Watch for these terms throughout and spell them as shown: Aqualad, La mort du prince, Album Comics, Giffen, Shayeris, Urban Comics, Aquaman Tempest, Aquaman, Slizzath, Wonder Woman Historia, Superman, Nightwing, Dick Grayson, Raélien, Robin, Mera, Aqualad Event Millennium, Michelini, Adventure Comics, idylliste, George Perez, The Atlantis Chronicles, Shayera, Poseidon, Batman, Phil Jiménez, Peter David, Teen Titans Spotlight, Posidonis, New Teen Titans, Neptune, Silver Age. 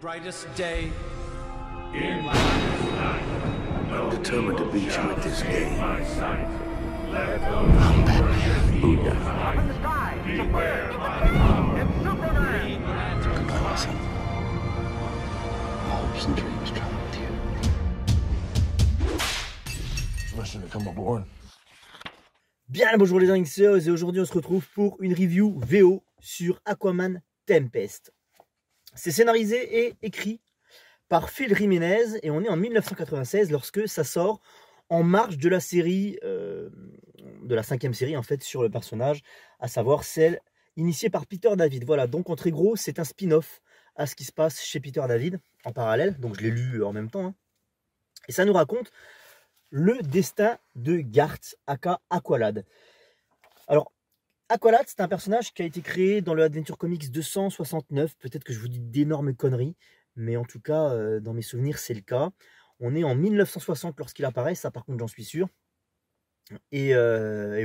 brightest day in life. I'm determined to beat you at this game. I'm Batman. Buddha. Open the sky. Beware my power. It's Superman. Goodbye, my son. Hopes and dreams travel with you. Listen to come aboard. Bien bonjour les Anxious, et aujourd'hui on se retrouve pour une review VO sur Aquaman Tempest. C'est scénarisé et écrit par Phil Jiménez et on est en 1996 lorsque ça sort en marge de la série, de la 5e série en fait sur le personnage, à savoir celle initiée par Peter David. Voilà, donc en très gros c'est un spin-off à ce qui se passe chez Peter David en parallèle, donc je l'ai lu en même temps. Hein. Et ça nous raconte le destin de Garth, aka Aqualad. Alors, Aqualad, c'est un personnage qui a été créé dans le Adventure Comics 269. Peut-être que je vous dis d'énormes conneries, mais en tout cas, dans mes souvenirs, c'est le cas. On est en 1960 lorsqu'il apparaît, ça par contre, j'en suis sûr. Et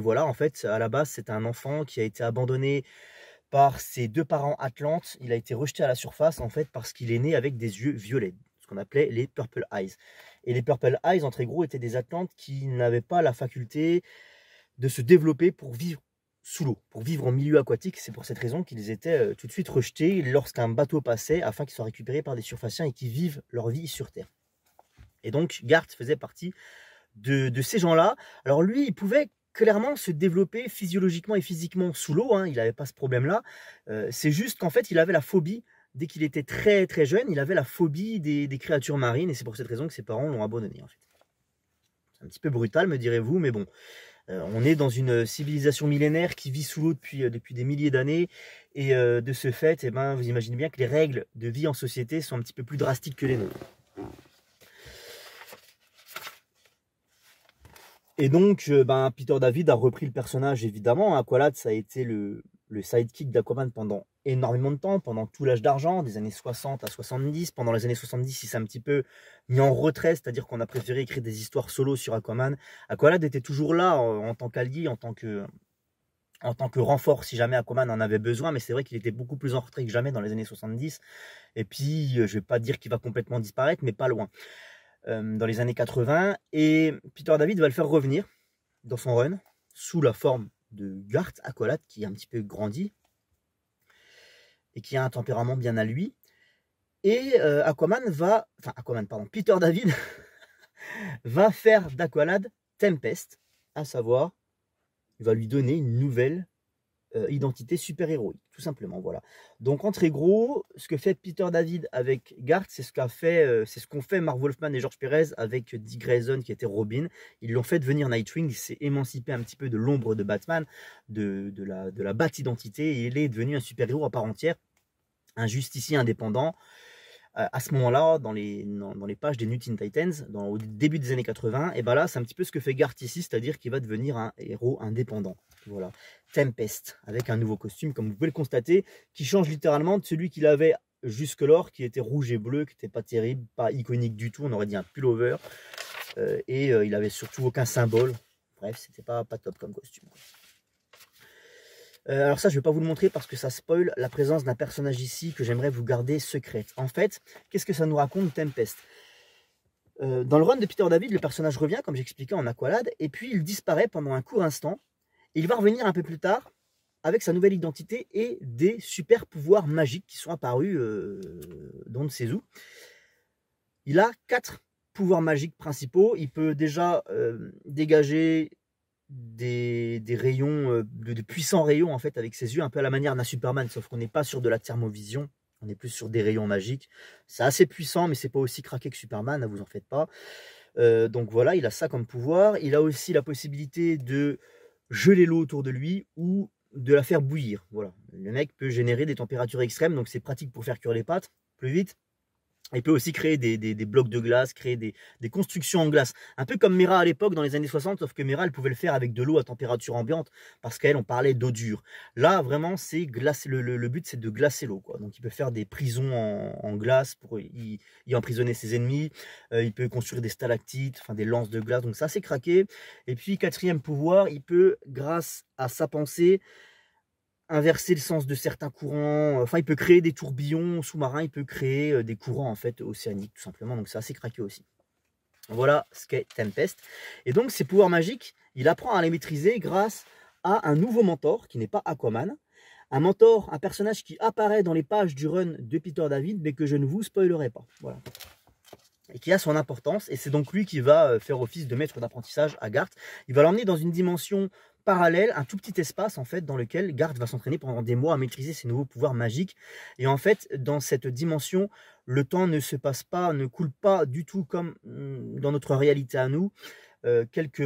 voilà, en fait, à la base, c'est un enfant qui a été abandonné par ses deux parents atlantes. Il a été rejeté à la surface, en fait, parce qu'il est né avec des yeux violets. On appelait les Purple Eyes. Et les Purple Eyes, en très gros, étaient des Atlantes qui n'avaient pas la faculté de se développer pour vivre sous l'eau, pour vivre en milieu aquatique. C'est pour cette raison qu'ils étaient tout de suite rejetés lorsqu'un bateau passait, afin qu'ils soient récupérés par des surfaciens et qu'ils vivent leur vie sur Terre. Et donc, Garth faisait partie de ces gens-là. Alors lui, il pouvait clairement se développer physiologiquement et physiquement sous l'eau, hein, il n'avait pas ce problème-là. C'est juste qu'en fait, il avait la phobie. Dès qu'il était très très jeune, il avait la phobie des créatures marines, et c'est pour cette raison que ses parents l'ont abandonné en fait. C'est un petit peu brutal, me direz-vous, mais bon, on est dans une civilisation millénaire qui vit sous l'eau depuis des milliers d'années, et de ce fait, eh ben, vous imaginez bien que les règles de vie en société sont un petit peu plus drastiques que les nôtres. Et donc, ben, Peter David a repris le personnage évidemment. Aqualad, ça a été le sidekick d'Aquaman pendant énormément de temps, pendant tout l'âge d'argent, des années 60 à 70. Pendant les années 70, il s'est un petit peu mis en retrait, c'est-à-dire qu'on a préféré écrire des histoires solo sur Aquaman. Aqualad était toujours là en tant qu'allié, en tant que renfort, si jamais Aquaman en avait besoin, mais c'est vrai qu'il était beaucoup plus en retrait que jamais dans les années 70. Et puis, je ne vais pas dire qu'il va complètement disparaître, mais pas loin, dans les années 80. Et Peter David va le faire revenir dans son run, sous la forme de Garth, Aqualad, qui est un petit peu grandi et qui a un tempérament bien à lui. Et Peter David va faire d'Aqualad Tempest, à savoir, il va lui donner une nouvelle identité super-héroïque, tout simplement, voilà. Donc en très gros, ce que fait Peter David avec Garth, c'est ce qu'ont fait, Mark Wolfman et George Perez avec Dick Grayson qui était Robin. Ils l'ont fait devenir Nightwing, il s'est émancipé un petit peu de l'ombre de Batman, de la Bat-identité, et il est devenu un super-héros à part entière, un justicier indépendant. À ce moment-là, dans les pages des New Teen Titans, au début des années 80, et ben là, c'est un petit peu ce que fait Garth ici, c'est-à-dire qu'il va devenir un héros indépendant. Voilà, Tempest, avec un nouveau costume, comme vous pouvez le constater, qui change littéralement de celui qu'il avait jusque-lors, qui était rouge et bleu, qui n'était pas terrible, pas iconique du tout, on aurait dit un pullover, et il avait surtout aucun symbole. Bref, c'était pas top comme costume, quoi. Alors ça, je ne vais pas vous le montrer parce que ça spoil la présence d'un personnage ici que j'aimerais vous garder secrète. En fait, qu'est-ce que ça nous raconte Tempest? Dans le run de Peter David, le personnage revient, comme j'expliquais, en Aqualad, et puis il disparaît pendant un court instant. Et il va revenir un peu plus tard avec sa nouvelle identité et des super pouvoirs magiques qui sont apparus d'on ne sait où. Il a 4 pouvoirs magiques principaux. Il peut déjà dégager des rayons, de puissants rayons en fait avec ses yeux, un peu à la manière d'un Superman, sauf qu'on n'est pas sur de la thermovision, on est plus sur des rayons magiques. C'est assez puissant, mais c'est pas aussi craqué que Superman, ne vous en faites pas. Donc voilà, il a ça comme pouvoir. Il a aussi la possibilité de geler l'eau autour de lui ou de la faire bouillir. Voilà, le mec peut générer des températures extrêmes, donc c'est pratique pour faire cuire les pâtes plus vite. Il peut aussi créer des blocs de glace, créer des constructions en glace. Un peu comme Mera à l'époque, dans les années 60, sauf que Mera, elle pouvait le faire avec de l'eau à température ambiante, parce qu'elle, on parlait d'eau dure. Là, vraiment, c'est le but, c'est de glacer l'eau. Donc, il peut faire des prisons en glace pour y emprisonner ses ennemis. Il peut construire des stalactites, enfin des lances de glace. Donc, ça, c'est craqué. Et puis, 4e pouvoir, il peut, grâce à sa pensée, inverser le sens de certains courants. Enfin, il peut créer des tourbillons sous-marins, il peut créer des courants en fait océaniques tout simplement. Donc c'est assez craqué aussi. Voilà ce qu'est Tempest. Et donc ses pouvoirs magiques, il apprend à les maîtriser grâce à un nouveau mentor qui n'est pas Aquaman. Un mentor, un personnage qui apparaît dans les pages du run de Peter David, mais que je ne vous spoilerai pas. Voilà. Et qui a son importance, et c'est donc lui qui va faire office de maître d'apprentissage à Garth. Il va l'emmener dans une dimension parallèle, un tout petit espace en fait, dans lequel Garth va s'entraîner pendant des mois à maîtriser ses nouveaux pouvoirs magiques. Et en fait, dans cette dimension, le temps ne se passe pas, ne coule pas du tout comme dans notre réalité à nous. Quelques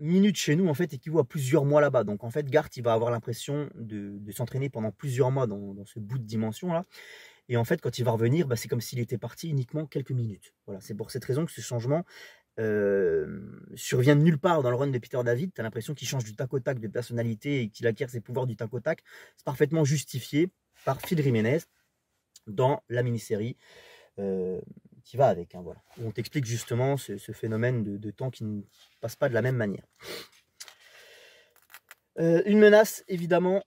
minutes chez nous en fait équivaut à plusieurs mois là-bas. Donc en fait, Garth il va avoir l'impression de s'entraîner pendant plusieurs mois dans ce bout de dimension là. Et en fait, quand il va revenir, bah, c'est comme s'il était parti uniquement quelques minutes. Voilà, c'est pour cette raison que ce changement survient de nulle part dans le run de Peter David. Tu as l'impression qu'il change du tac au tac de personnalité et qu'il acquiert ses pouvoirs du tac au tac. C'est parfaitement justifié par Phil Jiménez dans la mini-série qui va avec. Hein, voilà. On t'explique justement ce phénomène de temps qui ne passe pas de la même manière. Une menace, évidemment,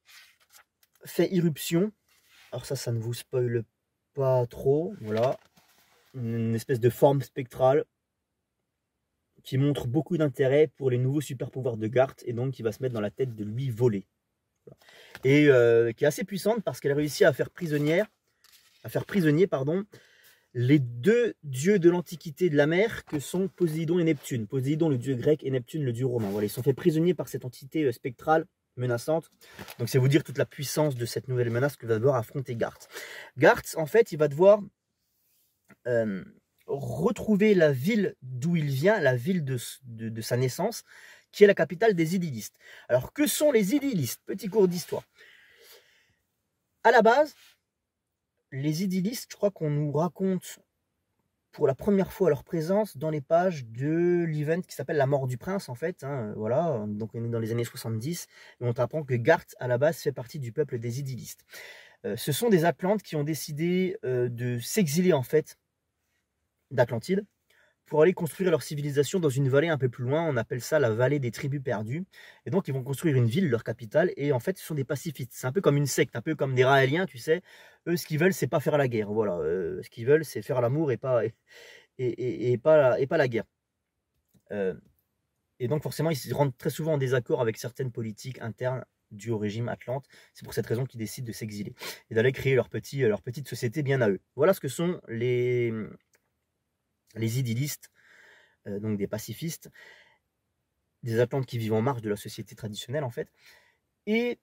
fait irruption. Alors ça ne vous spoile pas trop, voilà, une espèce de forme spectrale qui montre beaucoup d'intérêt pour les nouveaux super pouvoirs de Garth et donc qui va se mettre dans la tête de lui voler. Voilà. Et qui est assez puissante parce qu'elle réussit à faire prisonnier les deux dieux de l'Antiquité de la mer que sont Poséidon et Neptune. Poséidon le dieu grec et Neptune le dieu romain. Voilà, ils sont faits prisonniers par cette entité spectrale menaçante. Donc c'est vous dire toute la puissance de cette nouvelle menace que va devoir affronter Garth. Garth, en fait, il va devoir retrouver la ville d'où il vient, la ville de sa naissance, qui est la capitale des idyllistes. Alors que sont les idyllistes? Petit cours d'histoire. À la base, les idyllistes, je crois qu'on nous raconte pour la première fois leur présence dans les pages de l'event qui s'appelle La mort du prince, en fait. Hein, voilà, donc on est dans les années 70, et on t'apprend que Garth, à la base, fait partie du peuple des idyllistes. Ce sont des Atlantes qui ont décidé de s'exiler, en fait, d'Atlantide, pour aller construire leur civilisation dans une vallée un peu plus loin. On appelle ça la vallée des tribus perdues. Et donc, ils vont construire une ville, leur capitale, et en fait, ce sont des pacifistes. C'est un peu comme une secte, un peu comme des Raéliens, tu sais. Eux, ce qu'ils veulent, c'est pas faire la guerre. Voilà, ce qu'ils veulent, c'est faire l'amour et pas la guerre. Et donc, forcément, ils se rendent très souvent en désaccord avec certaines politiques internes dues au régime Atlante. C'est pour cette raison qu'ils décident de s'exiler et d'aller créer leur petite société bien à eux. Voilà ce que sont les idyllistes, donc des pacifistes, des Atlantes qui vivent en marge de la société traditionnelle en fait. Et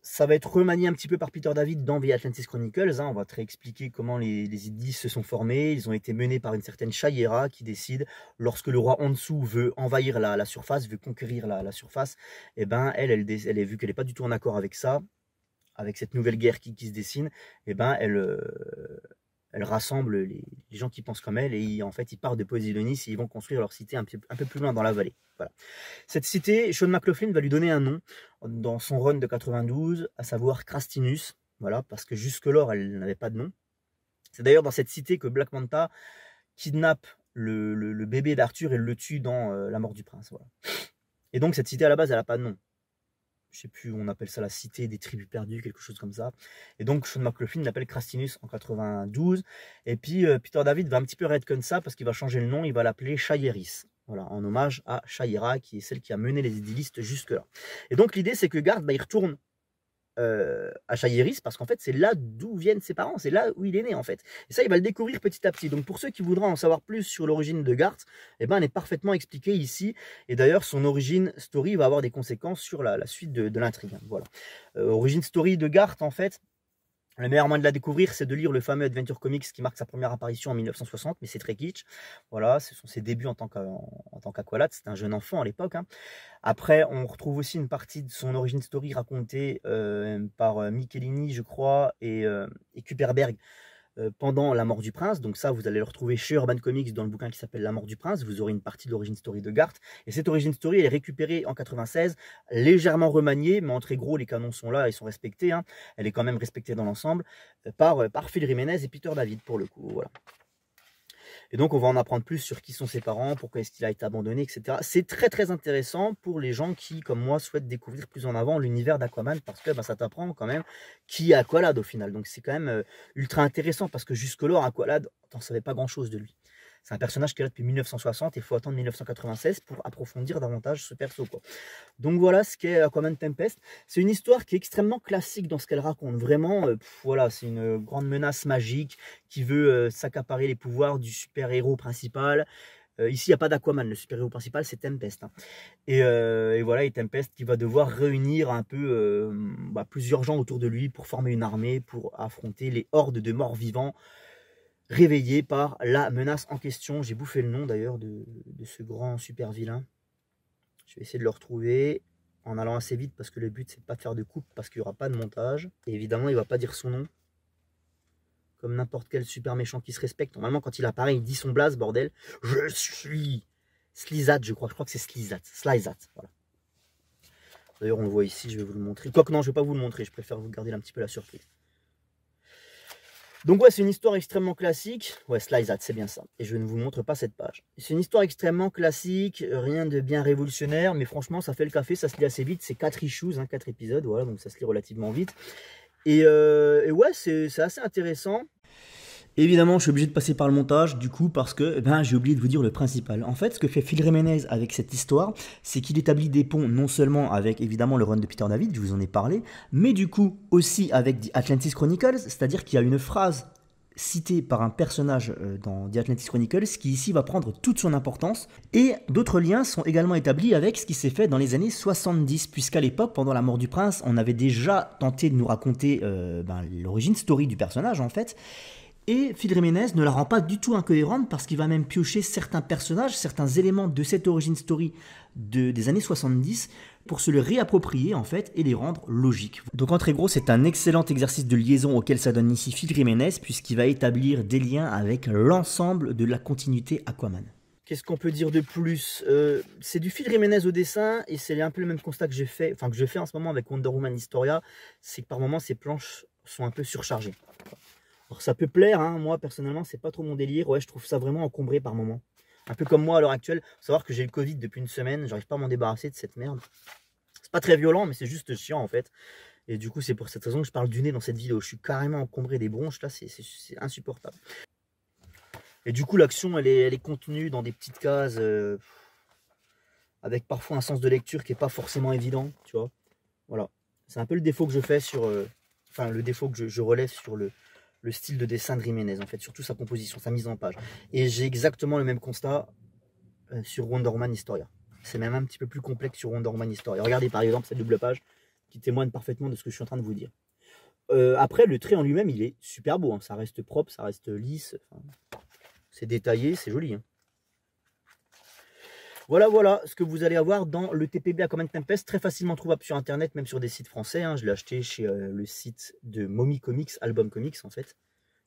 ça va être remanié un petit peu par Peter David dans The Atlantis Chronicles. Hein. On va très expliquer comment les idyllistes se sont formés. Ils ont été menés par une certaine Shayera qui décide, lorsque le roi en dessous veut envahir la surface, veut conquérir la surface, et ben elle est, vu qu'elle n'est pas du tout en accord avec ça, avec cette nouvelle guerre qui se dessine, et ben elle rassemble les gens qui pensent comme elle, et en fait, ils partent de Posidonis et ils vont construire leur cité un peu plus loin dans la vallée. Voilà. Cette cité, Sean McLaughlin va lui donner un nom dans son run de 92, à savoir Crastinus, voilà, parce que jusque-là, elle n'avait pas de nom. C'est d'ailleurs dans cette cité que Black Manta kidnappe le bébé d'Arthur et le tue dans La mort du prince. Voilà. Et donc, cette cité, à la base, elle n'a pas de nom. Je sais plus, on appelle ça la cité des tribus perdues, quelque chose comme ça. Et donc, Sean McLaughlin l'appelle Crastinus en 92. Et puis, Peter David va un petit peu redcon ça parce qu'il va changer le nom, il va l'appeler Shayeris. Voilà, en hommage à Shayera, qui est celle qui a mené les idyllistes jusque-là. Et donc, l'idée, c'est que Garth, bah, il retourne à Shayeris parce qu'en fait, c'est là d'où viennent ses parents, c'est là où il est né, en fait. Et ça, il va le découvrir petit à petit. Donc, pour ceux qui voudraient en savoir plus sur l'origine de Garth, eh ben, elle est parfaitement expliquée ici. Et d'ailleurs, son origin story va avoir des conséquences sur la suite de l'intrigue. Voilà. Origin story de Garth, en fait, le meilleur moyen de la découvrir, c'est de lire le fameux Adventure Comics qui marque sa première apparition en 1960, mais c'est très kitsch. Voilà, ce sont ses débuts en tant qu'Aqualad, c'était un jeune enfant à l'époque. Hein. Après, on retrouve aussi une partie de son origin story racontée par Michelini, je crois, et Kuperberg pendant La mort du prince. Donc ça, vous allez le retrouver chez Urban Comics dans le bouquin qui s'appelle La mort du prince. Vous aurez une partie de l'origin story de Garth. Et cette origin story, elle est récupérée en 96, légèrement remaniée, mais en très gros, les canons sont là, ils sont respectés. Hein. Elle est quand même respectée dans l'ensemble par Phil Jiménez et Peter David, pour le coup. Voilà. Et donc, on va en apprendre plus sur qui sont ses parents, pourquoi est-ce qu'il a été abandonné, etc. C'est très, très intéressant pour les gens qui, comme moi, souhaitent découvrir plus en avant l'univers d'Aquaman, parce que ben, ça t'apprend quand même qui est Aqualad au final. Donc, c'est quand même ultra intéressant, parce que jusque-là, Aqualad, on ne savait pas grand-chose de lui. C'est un personnage qui est là depuis 1960 et il faut attendre 1996 pour approfondir davantage ce perso, quoi. Donc voilà ce qu'est Aquaman Tempest. C'est une histoire qui est extrêmement classique dans ce qu'elle raconte. Vraiment, voilà, c'est une grande menace magique qui veut s'accaparer les pouvoirs du super-héros principal. Ici, il n'y a pas d'Aquaman, le super-héros principal, c'est Tempest. Hein. Et voilà, et Tempest qui va devoir réunir un peu plusieurs gens autour de lui pour former une armée, pour affronter les hordes de morts vivants réveillé par la menace en question. J'ai bouffé le nom d'ailleurs de ce grand super vilain. Je vais essayer de le retrouver en allant assez vite parce que le but c'est de pas faire de coupe parce qu'il n'y aura pas de montage. Et évidemment il va pas dire son nom. Comme n'importe quel super méchant qui se respecte. Normalement quand il apparaît il dit son blaze, bordel. Je suis Slizzath, je crois que c'est Slizzath. Slizzath, voilà. D'ailleurs on le voit ici, je vais vous le montrer. Quoique non, je vais pas vous le montrer, je préfère vous garder un petit peu la surprise. Donc ouais, c'est une histoire extrêmement classique. Ouais, Slizzath, c'est bien ça. Et je ne vous montre pas cette page. C'est une histoire extrêmement classique, rien de bien révolutionnaire, mais franchement, ça fait le café, ça se lit assez vite. C'est 4 issues, hein, 4 épisodes, voilà, donc ça se lit relativement vite. Et ouais, c'est assez intéressant. Évidemment, je suis obligé de passer par le montage, du coup, parce que ben, j'ai oublié de vous dire le principal. En fait, ce que fait Phil Jiménez avec cette histoire, c'est qu'il établit des ponts non seulement avec, évidemment, le run de Peter David, je vous en ai parlé, mais du coup, aussi avec The Atlantis Chronicles, c'est-à-dire qu'il y a une phrase citée par un personnage dans The Atlantis Chronicles qui, ici, va prendre toute son importance. Et d'autres liens sont également établis avec ce qui s'est fait dans les années 70, puisqu'à l'époque, pendant La Mort du Prince, on avait déjà tenté de nous raconter l'origine story du personnage, en fait. Et Phil Jiménez ne la rend pas du tout incohérente parce qu'il va même piocher certains personnages, certains éléments de cette origin story des années 70 pour se le réapproprier en fait et les rendre logiques. Donc en très gros, c'est un excellent exercice de liaison auquel s'adonne ici Phil Jiménez puisqu'il va établir des liens avec l'ensemble de la continuité Aquaman. Qu'est-ce qu'on peut dire de plus? C'est du Phil Jiménez au dessin et c'est un peu le même constat que j'ai fait, enfin que je fais en ce moment avec Wonder Woman Historia, c'est que par moments ces planches sont un peu surchargées. Alors ça peut plaire, hein. Moi personnellement c'est pas trop mon délire, ouais je trouve ça vraiment encombré par moment. Un peu comme moi à l'heure actuelle, faut savoir que j'ai le Covid depuis une semaine, j'arrive pas à m'en débarrasser de cette merde. C'est pas très violent mais c'est juste chiant en fait. Et du coup c'est pour cette raison que je parle du nez dans cette vidéo, je suis carrément encombré des bronches là, c'est insupportable. Et du coup l'action elle est contenue dans des petites cases, avec parfois un sens de lecture qui est pas forcément évident, tu vois. Voilà, c'est un peu le défaut que je fais sur, enfin le défaut que je relève sur le style de dessin de Jiménez, en fait, surtout sa composition, sa mise en page. Et j'ai exactement le même constat sur Wonder Woman Historia. C'est même un petit peu plus complexe sur Wonder Woman Historia. Regardez par exemple cette double page qui témoigne parfaitement de ce que je suis en train de vous dire. Après, le trait en lui-même, il est super beau. Hein. Ça reste propre, ça reste lisse. Enfin, c'est détaillé, c'est joli. Hein. Voilà, voilà ce que vous allez avoir dans le TPB Aquaman Tempest, très facilement trouvable sur internet, même sur des sites français. Hein. Je l'ai acheté chez le site de Momi Comics, Album Comics en fait,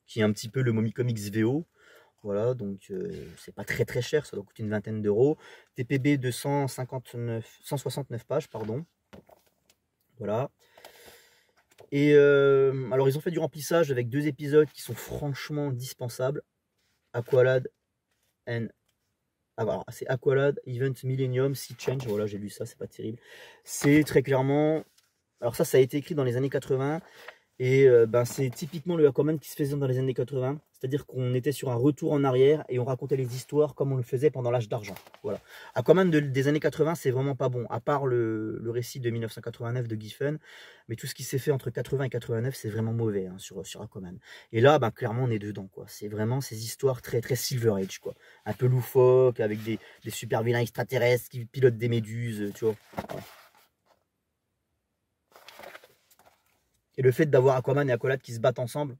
qui est un petit peu le Momi Comics VO. Voilà, donc c'est pas très très cher, ça doit coûter une vingtaine d'euros. TPB de 169 pages, pardon. Voilà. Et alors ils ont fait du remplissage avec 2 épisodes qui sont franchement dispensables. C'est Aqualad Event Millennium, Sea Change, voilà j'ai lu ça, c'est pas terrible. C'est très clairement, alors ça a été écrit dans les années 80, et ben, c'est typiquement le Aquaman qui se faisait dans les années 80, c'est-à-dire qu'on était sur un retour en arrière et on racontait les histoires comme on le faisait pendant l'âge d'argent. Voilà. Aquaman des années 80 c'est vraiment pas bon, à part le récit de 1989 de Giffen, mais tout ce qui s'est fait entre 80 et 89 c'est vraiment mauvais hein, sur Aquaman. Et là ben, clairement on est dedans, quoi. C'est vraiment ces histoires très très Silver Age, quoi. Un peu loufoque, avec des super vilains extraterrestres qui pilotent des méduses, tu vois. Ouais. Et le fait d'avoir Aquaman et Aqualad qui se battent ensemble,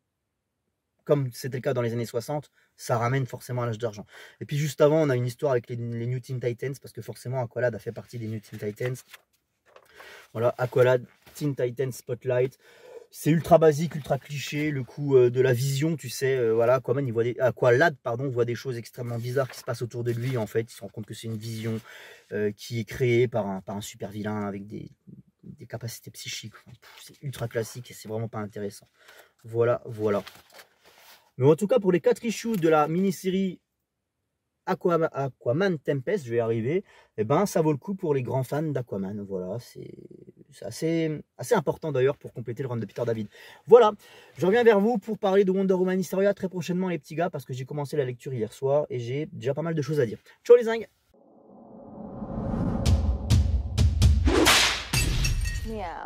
comme c'était le cas dans les années 60, ça ramène forcément à l'âge d'argent. Et puis juste avant, on a une histoire avec les New Teen Titans, parce que forcément Aqualad a fait partie des New Teen Titans. Voilà, Aqualad, Teen Titans Spotlight. C'est ultra basique, ultra cliché, le coup de la vision, tu sais, voilà, Aquaman, Aqualad voit des choses extrêmement bizarres qui se passent autour de lui, en fait. Il se rend compte que c'est une vision qui est créée par un super vilain avec des capacités psychiques, c'est ultra classique et c'est vraiment pas intéressant. Voilà, voilà. Mais en tout cas, pour les 4 issues de la mini-série Aquaman Tempest, je vais y arriver, eh ben, ça vaut le coup pour les grands fans d'Aquaman. Voilà, c'est assez important d'ailleurs pour compléter le run de Peter David. Voilà, je reviens vers vous pour parler de Wonder Woman Historia très prochainement, les petits gars, parce que j'ai commencé la lecture hier soir et j'ai déjà pas mal de choses à dire. Ciao les zingues. Yeah.